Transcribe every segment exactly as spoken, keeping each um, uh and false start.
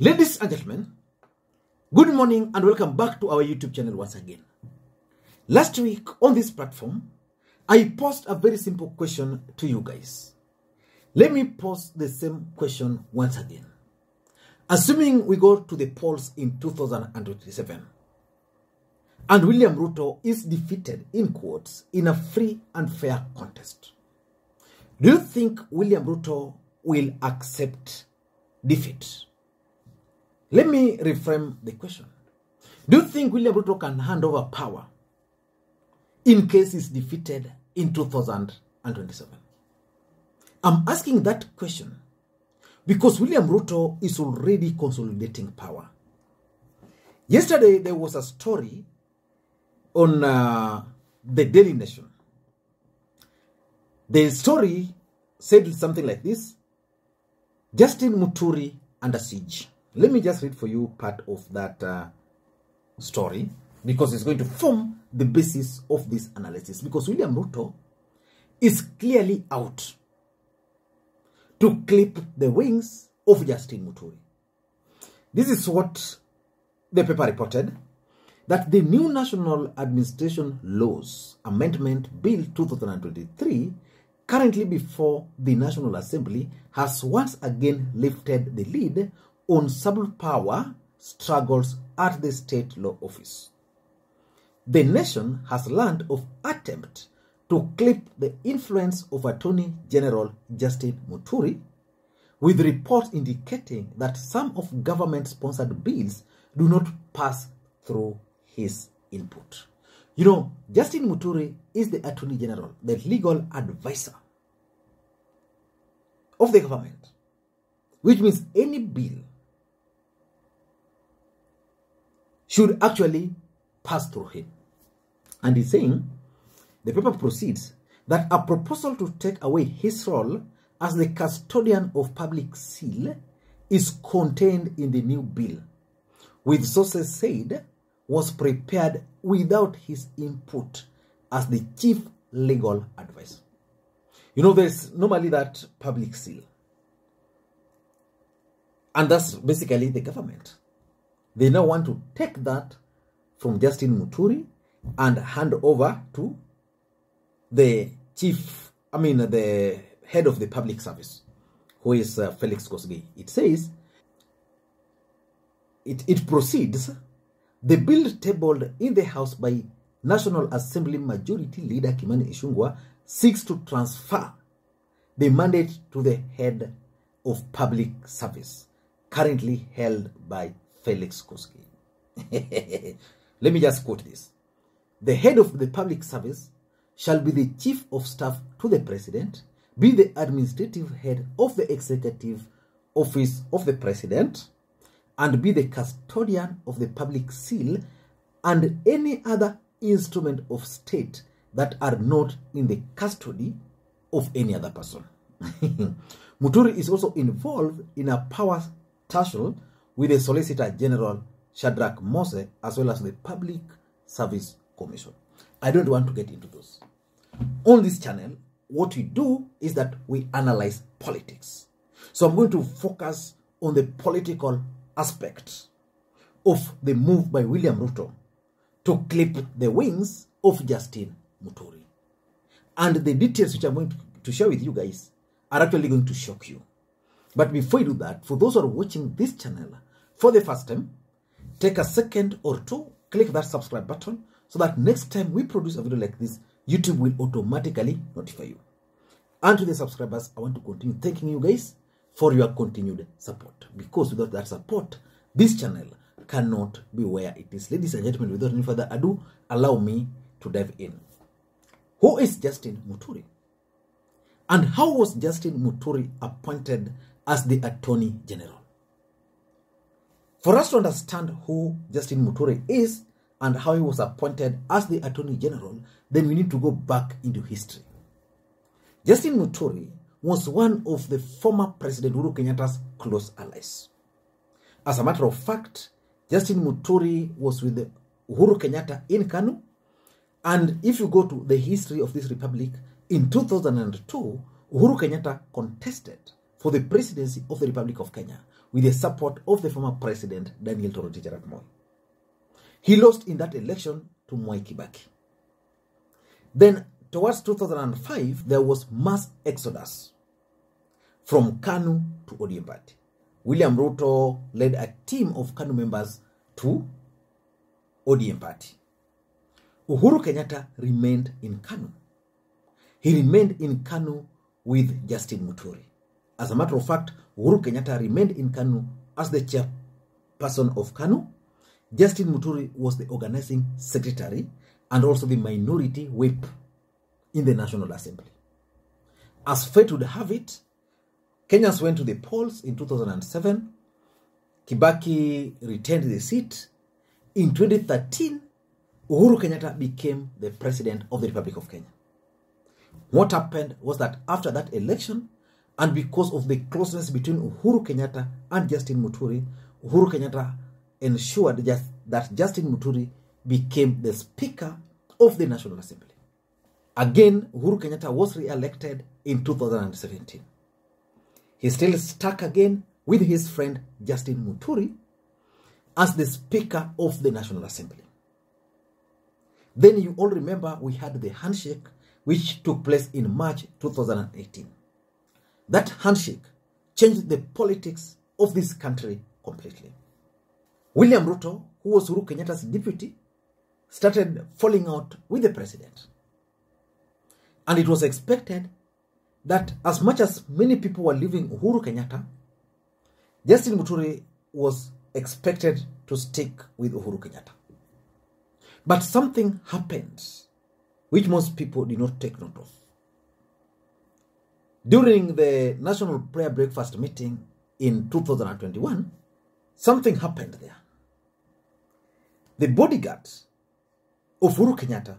Ladies and gentlemen, good morning and welcome back to our YouTube channel once again. Last week on this platform, I posed a very simple question to you guys. Let me pose the same question once again. Assuming we go to the polls in two thousand twenty-seven and William Ruto is defeated in quotes in a free and fair contest, do you think William Ruto will accept defeat? Let me reframe the question. Do you think William Ruto can hand over power in case he's defeated in two thousand twenty-seven? I'm asking that question because William Ruto is already consolidating power. Yesterday, there was a story on uh, the Daily Nation. The story said something like this: Justin Muturi under siege. Let me just read for you part of that uh, story, because it's going to form the basis of this analysis, because William Ruto is clearly out to clip the wings of Justin Muturi. This is what the paper reported, that the new National Administration Laws Amendment Bill two thousand twenty-three, currently before the National Assembly, has once again lifted the lid on sub power struggles at the state law office. The nation has learned of attempt to clip the influence of Attorney General Justin Muturi, with reports indicating that some of government-sponsored bills do not pass through his input. You know, Justin Muturi is the Attorney General, the legal advisor of the government, which means any bill should actually pass through him. And he's saying, the paper proceeds, that a proposal to take away his role as the custodian of public seal is contained in the new bill, which sources said was prepared without his input as the chief legal advisor. You know, there's normally that public seal, and that's basically the government. They now want to take that from Justin Muturi and hand over to the chief, I mean, the head of the public service, who is uh, Felix Koskei. It says, it, it proceeds, the bill tabled in the House by National Assembly Majority Leader Kimani Ichung'wah seeks to transfer the mandate to the head of public service, currently held by Felix Koskei. Let me just quote this. The head of the public service shall be the chief of staff to the president, be the administrative head of the executive office of the president, and be the custodian of the public seal and any other instrument of state that are not in the custody of any other person. Muturi is also involved in a power tussle with the Solicitor General Shadrach Mose, as well as the Public Service Commission. I don't want to get into those. On this channel, what we do is that we analyze politics. So I'm going to focus on the political aspect of the move by William Ruto to clip the wings of Justin Muturi. And the details which I'm going to share with you guys are actually going to shock you. But before you do that, for those who are watching this channel for the first time, take a second or two, click that subscribe button, so that next time we produce a video like this, YouTube will automatically notify you. And to the subscribers, I want to continue thanking you guys for your continued support, because without that support, this channel cannot be where it is. Ladies and gentlemen, without any further ado, allow me to dive in. Who is Justin Muturi? And how was Justin Muturi appointed as the Attorney General? For us to understand who Justin Muturi is and how he was appointed as the Attorney General, then we need to go back into history. Justin Muturi was one of the former President Uhuru Kenyatta's close allies. As a matter of fact, Justin Muturi was with Uhuru Kenyatta in Kanu. And if you go to the history of this republic, in two thousand two, Uhuru Kenyatta contested for the presidency of the Republic of Kenya, with the support of the former president, Daniel Toroitich Arap Moi. He lost in that election to Mwai Kibaki. Then, towards two thousand five, there was mass exodus from Kanu to O D M Party. William Ruto led a team of Kanu members to O D M Party. Uhuru Kenyatta remained in Kanu. He remained in Kanu with Justin Muturi. As a matter of fact, Uhuru Kenyatta remained in Kanu as the chairperson of Kanu. Justin Muturi was the organizing secretary and also the minority whip in the National Assembly. As fate would have it, Kenyans went to the polls in two thousand seven. Kibaki retained the seat. In twenty thirteen, Uhuru Kenyatta became the president of the Republic of Kenya. What happened was that after that election, and because of the closeness between Uhuru Kenyatta and Justin Muturi, Uhuru Kenyatta ensured just, that Justin Muturi became the Speaker of the National Assembly. Again, Uhuru Kenyatta was re-elected in two thousand seventeen. He still stuck again with his friend Justin Muturi as the Speaker of the National Assembly. Then you all remember we had the handshake which took place in March two thousand eighteen. That handshake changed the politics of this country completely. William Ruto, who was Uhuru Kenyatta's deputy, started falling out with the president. And it was expected that as much as many people were leaving Uhuru Kenyatta, Justin Muturi was expected to stick with Uhuru Kenyatta. But something happened which most people did not take note of. During the National Prayer Breakfast meeting in two thousand twenty-one, something happened there. The bodyguard of Uhuru Kenyatta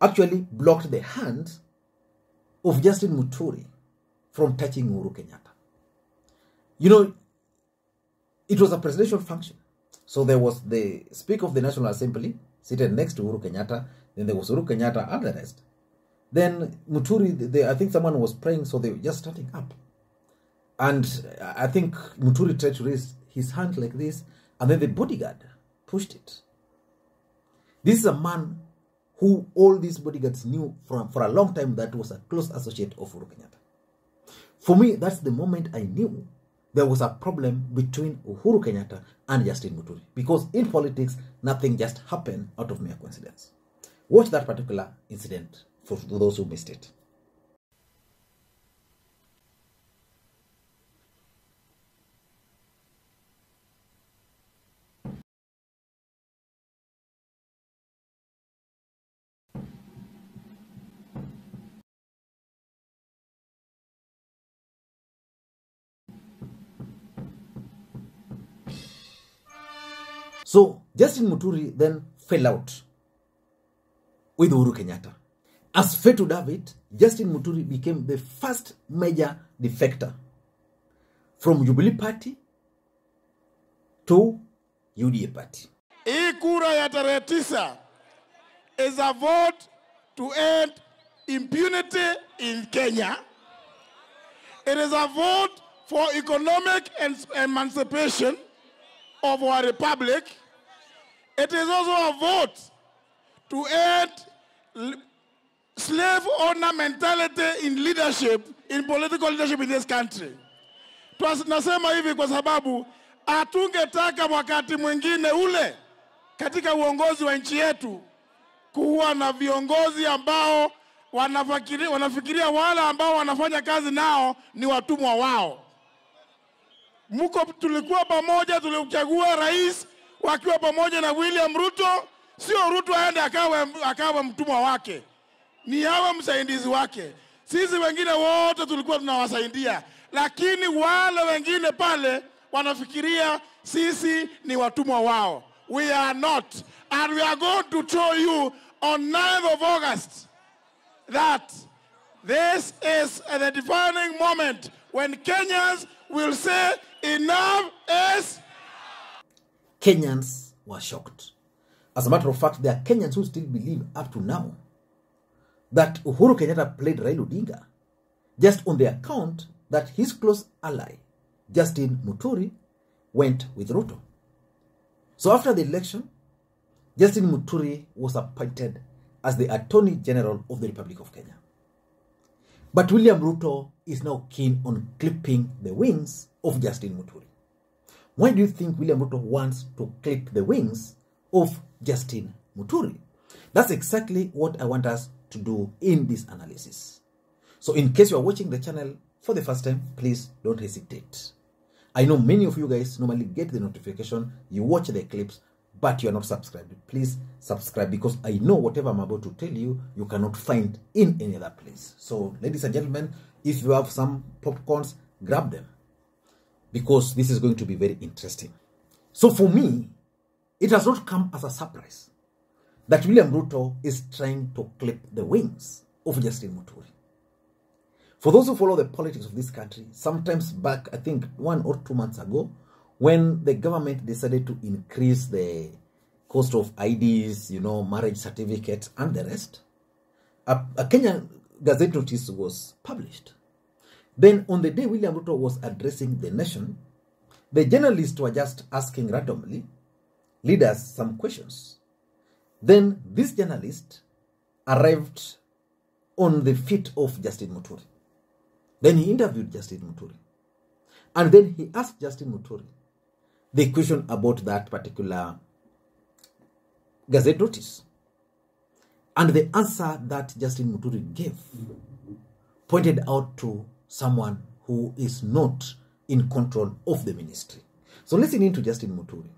actually blocked the hand of Justin Muturi from touching Uhuru Kenyatta. You know, it was a presidential function. So there was the Speaker of the National Assembly seated next to Uhuru Kenyatta. Then there was Uhuru Kenyatta and the rest. Then Muturi, they, I think someone was praying, so they were just standing up. And I think Muturi tried to raise his hand like this, and then the bodyguard pushed it. This is a man who all these bodyguards knew from, for a long time that was a close associate of Uhuru Kenyatta. For me, that's the moment I knew there was a problem between Uhuru Kenyatta and Justin Muturi. Because in politics, nothing just happened out of mere coincidence. Watch that particular incident for those who missed it. So Justin Muturi then fell out with Uhuru Kenyatta. As fate would have it, Justin Muturi became the first major defector from Jubilee Party to U D A Party. Hii kura ya tarehe tisa is a vote to end impunity in Kenya. It is a vote for economic emancipation of our republic. It is also a vote to end slave owner mentality in leadership, in political leadership in this country. Tunasema hivi kwa sababu hatungetaka wakati mwingine ule katika uongozi wa nchi yetu kuwa na viongozi ambao wanafikiria, wanafikiria wale ambao wanafanya kazi nao ni watumwa wao. Muko tulikuwa pamoja, tulichagua rais wakiwa pamoja na William Ruto. Sio Ruto aende akawa akawa mtumwa wake, ni hawa msaidizi wake. Sisi wengine wote tulikuwa tunawasaidia, lakini wale wengine pale wanafikiria sisi ni watumwa wao. We are not, and we are going to show you on ninth of August that this is the defining moment when Kenyans will say enough is... Kenyans were shocked. As a matter of fact, there are Kenyans who still believe up to now that Uhuru Kenyatta played Raila Odinga just on the account that his close ally, Justin Muturi went with Ruto. So after the election, Justin Muturi was appointed as the Attorney General of the Republic of Kenya. But William Ruto is now keen on clipping the wings of Justin Muturi. Why do you think William Ruto wants to clip the wings of Justin Muturi? That's exactly what I want us to do in this analysis. So in case you are watching the channel for the first time, please don't hesitate. I know many of you guys normally get the notification, you watch the clips, but you are not subscribed. Please subscribe, because I know whatever I'm about to tell you, you cannot find in any other place. So ladies and gentlemen, if you have some popcorns, grab them, because this is going to be very interesting. So for me, it has not come as a surprise that William Ruto is trying to clip the wings of Justin Muturi. For those who follow the politics of this country, sometimes back, I think one or two months ago, when the government decided to increase the cost of I Ds, you know, marriage certificates and the rest, a, a Kenyan Gazette notice was published. Then on the day William Ruto was addressing the nation, the journalists were just asking randomly leaders some questions. Then this journalist arrived on the feet of Justin Muturi. Then he interviewed Justin Muturi. And then he asked Justin Muturi the question about that particular Gazette notice. And the answer that Justin Muturi gave pointed out to someone who is not in control of the ministry. So listen in to Justin Muturi.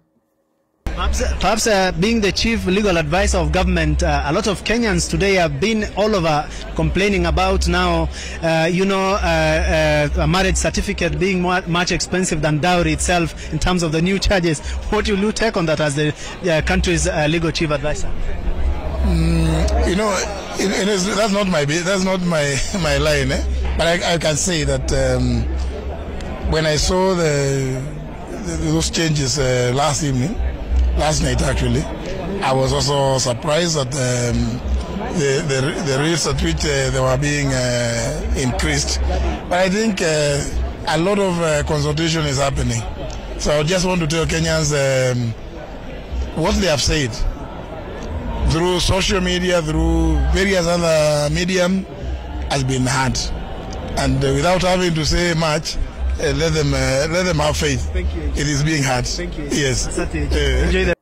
Perhaps, perhaps uh, being the chief legal advisor of government, uh, a lot of Kenyans today have been all over complaining about now, uh, you know, uh, uh, a marriage certificate being more, much expensive than dowry itself in terms of the new charges. What will you take on that as the uh, country's uh, legal chief advisor? Mm, you know, it, it is, that's not my that's not my my line, eh? But I, I can say that um, when I saw the, the those changes uh, last evening. Last night, actually, I was also surprised at um, the, the the rates at which uh, they were being uh, increased. But I think uh, a lot of uh, consultation is happening. So I just want to tell Kenyans um, what they have said through social media, through various other medium, has been heard, and uh, without having to say much. Uh, let them uh, let them have faith. Thank you. It is being hard. Thank you. Yes. Uh,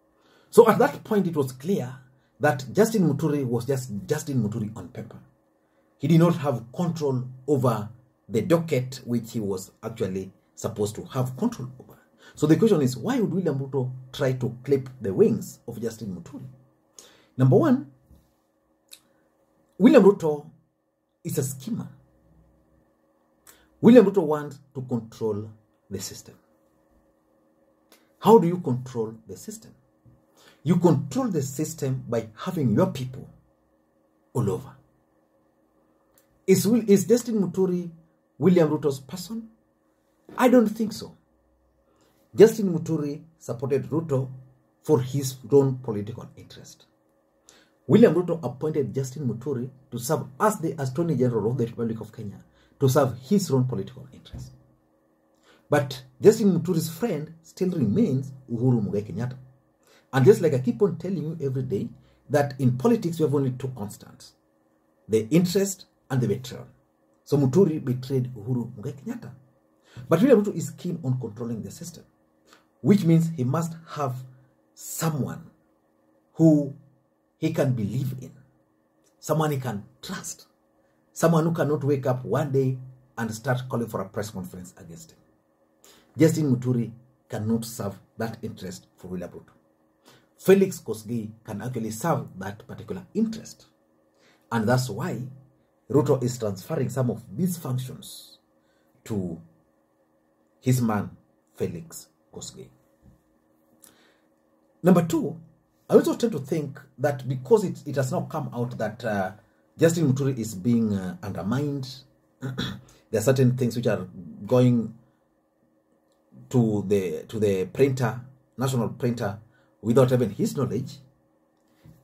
so at that point, it was clear that Justin Muturi was just Justin Muturi on paper. He did not have control over the docket which he was actually supposed to have control over. So the question is, why would William Ruto try to clip the wings of Justin Muturi? Number one, William Ruto is a schemer. William Ruto wants to control the system. How do you control the system? You control the system by having your people all over. Is, is Justin Muturi William Ruto's person? I don't think so. Justin Muturi supported Ruto for his own political interest. William Ruto appointed Justin Muturi to serve as the Attorney General of the Republic of Kenya, to serve his own political interests. But Justin Muturi's friend still remains Uhuru Mugai Kenyatta. And just like I keep on telling you every day, that in politics we have only two constants, the interest and the betrayal. So Muturi betrayed Uhuru Mugai Kenyatta. But William Ruto is keen on controlling the system, which means he must have someone who he can believe in, someone he can trust, someone who cannot wake up one day and start calling for a press conference against him. Justin Muturi cannot serve that interest for William Ruto. Felix Koskei can actually serve that particular interest. And that's why Ruto is transferring some of these functions to his man, Felix Koskei. Number two, I also tend to think that because it, it has now come out that uh, Justin Muturi is being uh, undermined. There are certain things which are going to the to the printer, national printer, without even his knowledge.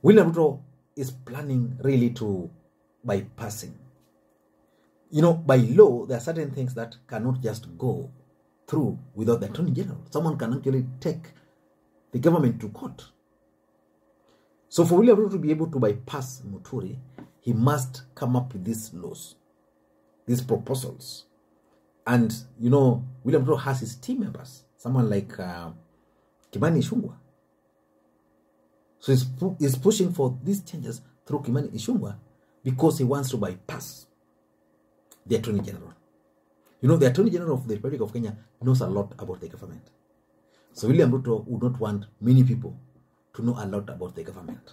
William Ruto is planning really to bypassing. You know, by law, there are certain things that cannot just go through without the Attorney General. Someone can actually take the government to court. So for William Ruto to be able to bypass Muturi, he must come up with these laws, these proposals. And, you know, William Ruto has his team members, someone like uh, Kimani Ichung'wah. So he's, pu he's pushing for these changes through Kimani Ichung'wah because he wants to bypass the Attorney General. You know, the Attorney General of the Republic of Kenya knows a lot about the government. So William Ruto would not want many people to know a lot about the government.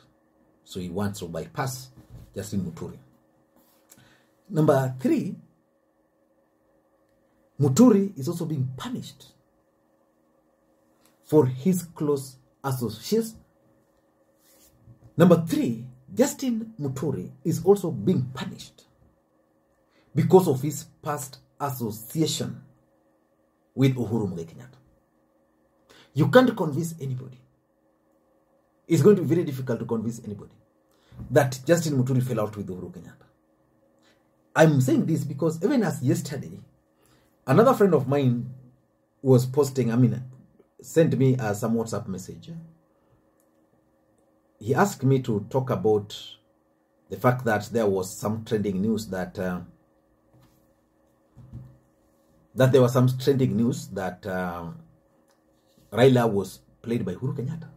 So he wants to bypass Justin Muturi. Number three, Muturi is also being punished for his close associates. Number three, Justin Muturi is also being punished because of his past association with Uhuru Kenyatta. You can't convince anybody. It's going to be very difficult to convince anybody that Justin Muturi fell out with Uhuru Kenyatta. I'm saying this because even as yesterday, another friend of mine was posting, I mean, sent me uh, some WhatsApp message. He asked me to talk about the fact that there was some trending news that uh, that there was some trending news that uh, Raila was played by Uhuru Kenyatta.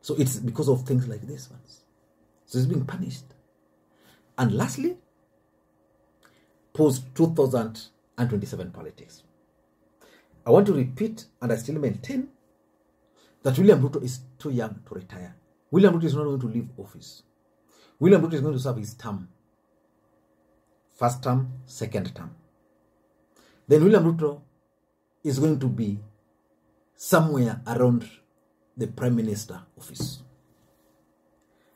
So it's because of things like this ones. So he's being punished. And lastly, post two thousand twenty-seven politics. I want to repeat, and I still maintain, that William Ruto is too young to retire. William Ruto is not going to leave office. William Ruto is going to serve his term. First term, second term. Then William Ruto is going to be somewhere around the Prime Minister office.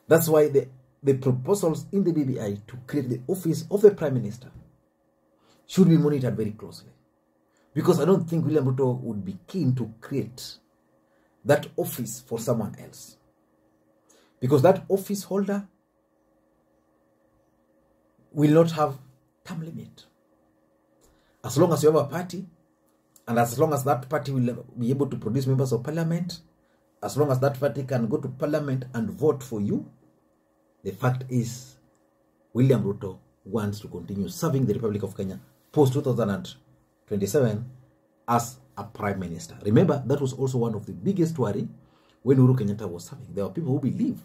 That's why the, the proposals in the B B I to create the office of the Prime Minister should be monitored very closely. Because I don't think William Ruto would be keen to create that office for someone else. Because that office holder will not have term limit. As long as you have a party, and as long as that party will be able to produce members of parliament, as long as that party can go to parliament and vote for you, the fact is William Ruto wants to continue serving the Republic of Kenya post-two thousand twenty-seven as a Prime Minister. Remember, that was also one of the biggest worry when Uhuru Kenyatta was serving. There were people who believe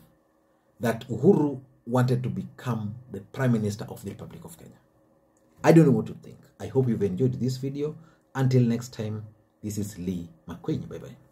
that Uhuru wanted to become the Prime Minister of the Republic of Kenya. I don't know what to think. I hope you've enjoyed this video. Until next time, this is Lee Makwiny. Bye-bye.